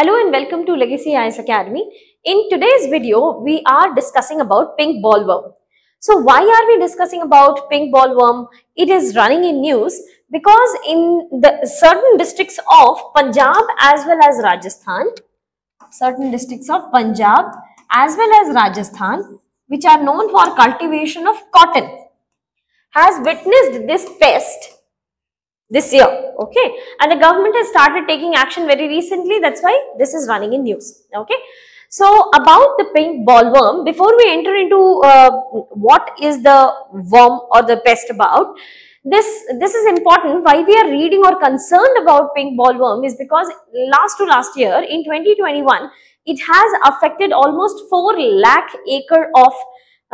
Hello and welcome to Legacy IAS Academy. In today's video, we are discussing about pink bollworm. So why are we discussing about pink bollworm? It is running in news because in the certain districts of Punjab as well as Rajasthan, which are known for cultivation of cotton, has witnessed this pest this year, okay, and the government has started taking action very recently. That's why this is running in news, okay. So about the pink bollworm, before we enter into what is the worm or the pest about, this is important. Why we are reading or concerned about pink bollworm is because last year in 2021, it has affected almost 4 lakh acre of,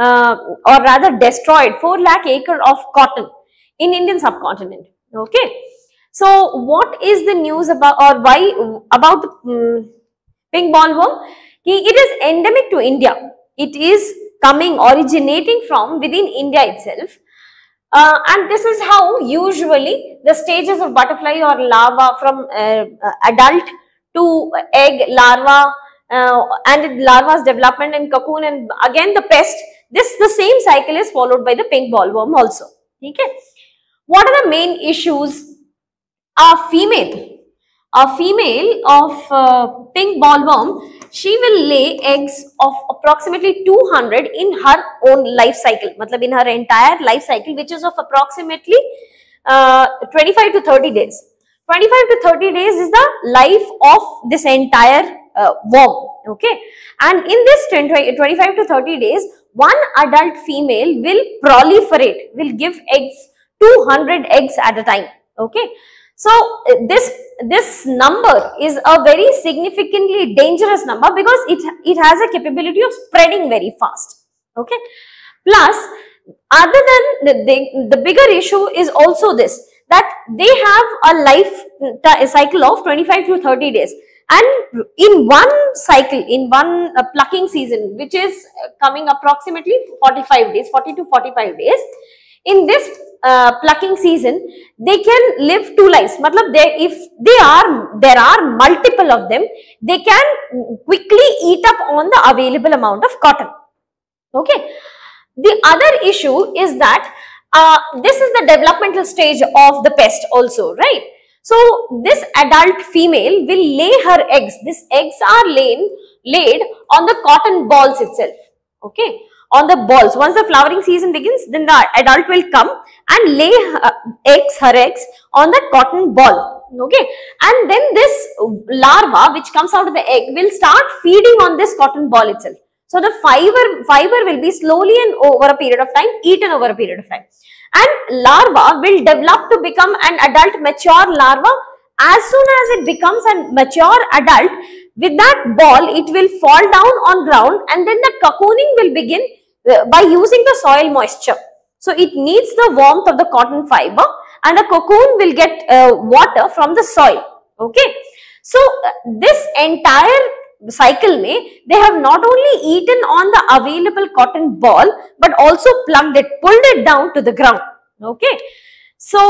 or rather destroyed 4 lakh acre of cotton in Indian subcontinent. Okay, so what is the news about or why about pink bollworm? It is endemic to India. It is originating from within India itself, and this is how usually the stages of butterfly or larva from adult to egg, larva, and larva's development and cocoon, and again the pest. The same cycle is followed by the pink bollworm also. Okay. What are the main issues? A female of pink bollworm, she will lay eggs of approximately 200 in her own life cycle, in her entire life cycle, which is of approximately 25 to 30 days. 25 to 30 days is the life of this entire worm, okay. And in this 25 to 30 days, one adult female will proliferate, will give eggs, 200 eggs at a time, okay. So this number is a very significantly dangerous number because it has a capability of spreading very fast, okay. Plus, other than the bigger issue is also this, that they have a life cycle of 25 to 30 days, and in one cycle, in one plucking season, which is coming approximately 45 days, 40 to 45 days, in this plucking season, they can live two lives. If there are multiple of them, they can quickly eat up on the available amount of cotton, okay. The other issue is that this is the developmental stage of the pest also, right. So this adult female will lay her eggs. These eggs are laid on the cotton balls itself, okay. On the balls. Once the flowering season begins, then the adult will come and lay her eggs on the cotton ball, okay. And then this larva which comes out of the egg will start feeding on this cotton ball itself. So the fiber will be slowly and over a period of time eaten over a period of time, and larva will develop to become an adult mature larva. As soon as it becomes a mature adult, with that ball, it will fall down on ground, and then the cocooning will begin by using the soil moisture. So it needs the warmth of the cotton fiber, and the cocoon will get water from the soil, okay. So this entire cycle they have not only eaten on the available cotton ball, but also pulled it down to the ground, okay. So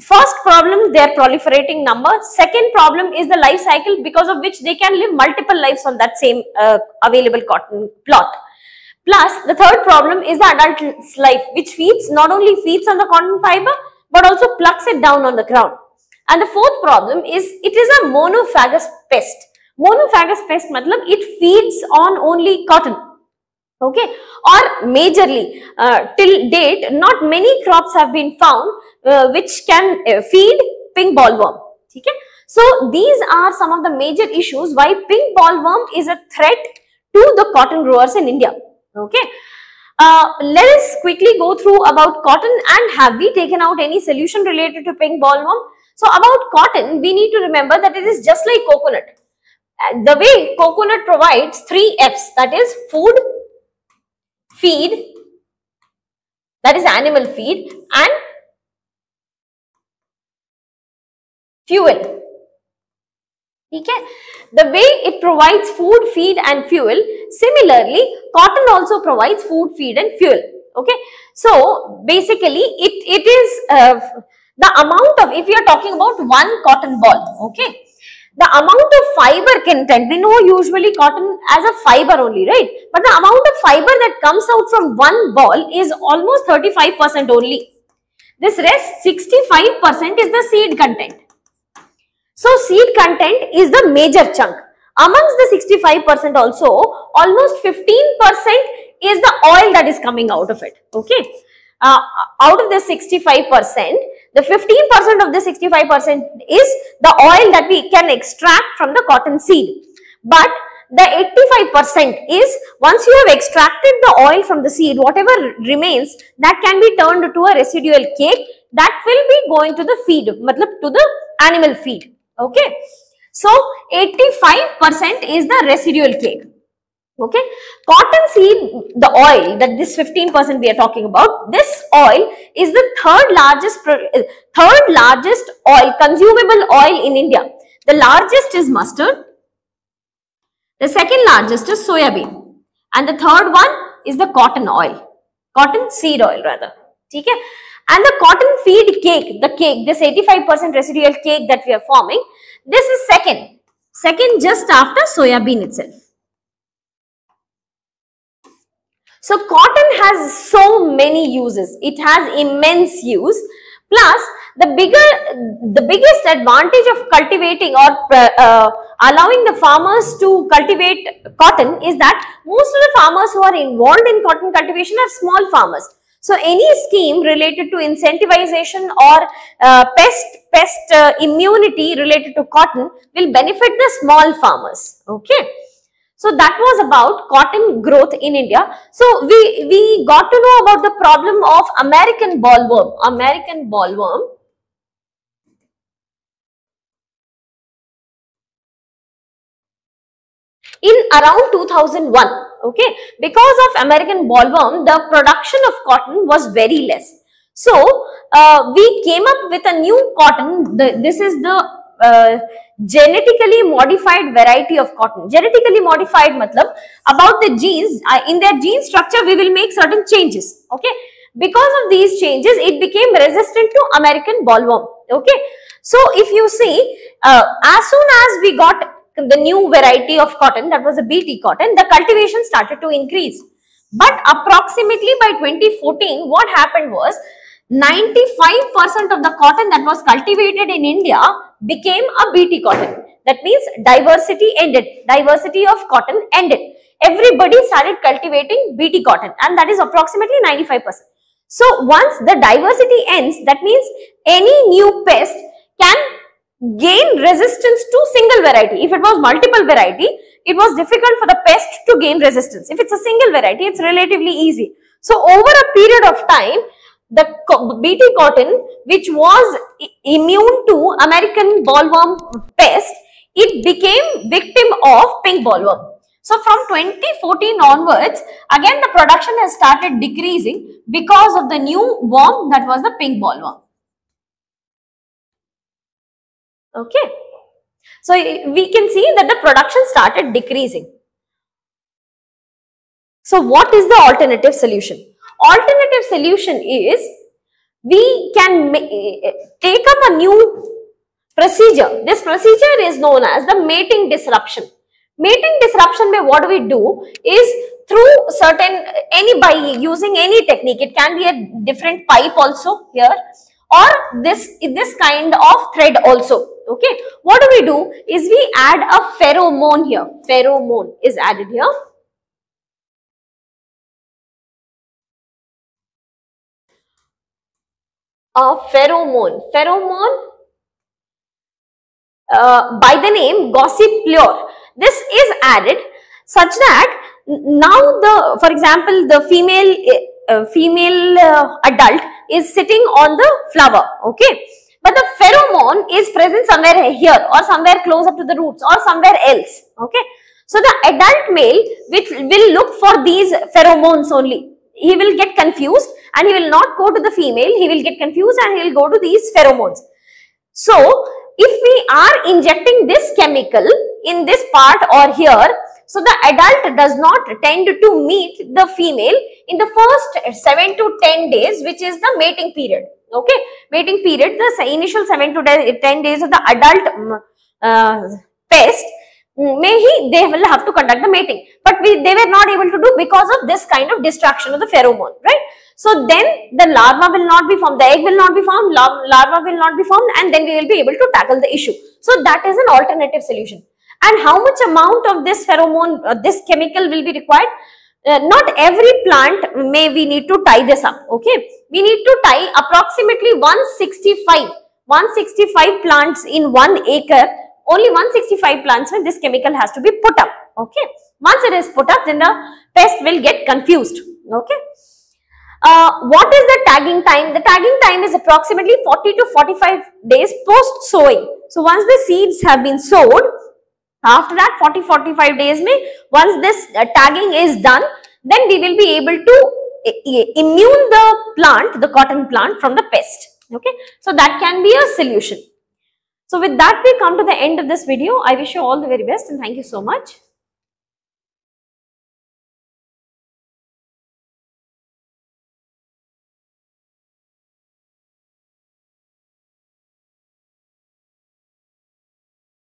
first problem, their proliferating number. Second problem is the life cycle, because of which they can live multiple lives on that same available cotton plot. Plus, the third problem is the adult's life, which not only feeds on the cotton fiber, but also plucks it down on the ground. And the fourth problem is it is a monophagous pest. Monophagous pest matlab it feeds on only cotton. Okay, or majorly till date, not many crops have been found which can feed pink bollworm. Okay? So these are some of the major issues why pink bollworm is a threat to the cotton growers in India. Okay, let us quickly go through about cotton and have we taken out any solution related to pink bollworm. So about cotton, we need to remember that it is just like coconut. The way coconut provides 3 F's, that is food, feed, that is animal feed, and fuel, okay. The way it provides food, feed and fuel, similarly cotton also provides food, feed and fuel, okay. So basically it is the amount of, if you are talking about one cotton ball, okay, the amount of fiber content, we know usually cotton as a fiber only, right? But the amount of fiber that comes out from one ball is almost 35% only. This rest 65% is the seed content. So seed content is the major chunk. Amongst the 65% also, almost 15% is the oil that is coming out of it. Okay. Out of the 65%, the 15% of the 65% is the oil that we can extract from the cotton seed. But the 85% is, once you have extracted the oil from the seed, whatever remains, that can be turned to a residual cake that will be going to the feed, to the animal feed. Okay. So, 85% is the residual cake. Okay. Cotton seed, the oil that this 15% we are talking about, this oil is the third largest oil, consumable oil in India. The largest is mustard. The second largest is soya bean. And the third one is the cotton oil. Cotton seed oil rather. Okay. And the cotton feed cake, the cake, this 85% residual cake that we are forming, this is second. Second just after soya bean itself. So, cotton has so many uses. It has immense use. Plus, the biggest advantage of cultivating or allowing the farmers to cultivate cotton is that most of the farmers who are involved in cotton cultivation are small farmers. So, any scheme related to incentivization or pest immunity related to cotton will benefit the small farmers. Okay. So, that was about cotton growth in India. So, we got to know about the problem of American bollworm. American bollworm. In around 2001, okay, because of American bollworm, the production of cotton was very less. So, we came up with a new cotton. This is the genetically modified variety of cotton. Genetically modified matlab about the genes, in their gene structure we will make certain changes. Okay. Because of these changes, it became resistant to American bollworm. Okay. So, if you see, as soon as we got the new variety of cotton, that was the BT cotton, the cultivation started to increase. But approximately by 2014, what happened was 95% of the cotton that was cultivated in India became a BT cotton. That means diversity ended. Diversity of cotton ended. Everybody started cultivating BT cotton, and that is approximately 95%. So, once the diversity ends, that means any new pest can gain resistance to single variety. If it was multiple variety, it was difficult for the pest to gain resistance. If it's a single variety, it's relatively easy. So, over a period of time, the BT cotton, which was immune to American bollworm pest, it became victim of pink bollworm. So, from 2014 onwards, again the production has started decreasing because of the new worm that was the pink bollworm. Okay. So, we can see that the production started decreasing. So, what is the alternative solution? Alternative solution is, we can take up a new procedure. This procedure is known as the mating disruption. Mating disruption mein what we do is through certain, by using any technique, it can be a different pipe also here or this kind of thread also. Okay. What do we do is we add a pheromone here. Pheromone is added here. A pheromone. Pheromone, by the name Gossiplure. This is added such that now the, for example, the female adult is sitting on the flower. Okay, but the pheromone is present somewhere here or somewhere close up to the roots or somewhere else. Okay, so the adult male will look for these pheromones only. He will get confused and he will not go to the female. He will get confused and he will go to these pheromones. So, if we are injecting this chemical in this part or here, so the adult does not tend to meet the female in the first 7 to 10 days, which is the mating period. Okay, mating period, the initial 7 to 10 days of the adult pest, they will have to conduct the mating. But they were not able to do because of this kind of distraction of the pheromone, right? So then the larva will not be formed, the egg will not be formed, larva will not be formed, and then we will be able to tackle the issue. So that is an alternative solution. And how much amount of this pheromone, this chemical will be required? Not every plant we need to tie this up, okay? We need to tie approximately 165 plants in 1 acre. Only 165 plants when this chemical has to be put up, okay? Once it is put up, then the pest will get confused, okay? What is the tagging time? The tagging time is approximately 40 to 45 days post sowing. So once the seeds have been sowed, after that 40-45 days, once this tagging is done, then we will be able to immune the plant, the cotton plant, from the pest, okay? So that can be a solution. So with that, we come to the end of this video. I wish you all the very best and thank you so much.